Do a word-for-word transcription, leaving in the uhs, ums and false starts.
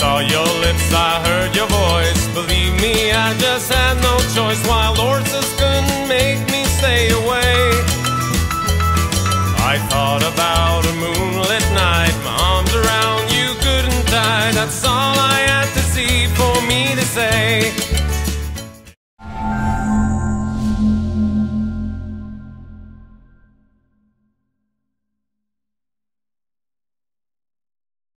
saw your lips, I heard your voice. Believe me, I just had no choice. Why Lorses couldn't make me stay away. I thought about a moonlit night, my arms around you, good and tight. That's all I had to see for me to say.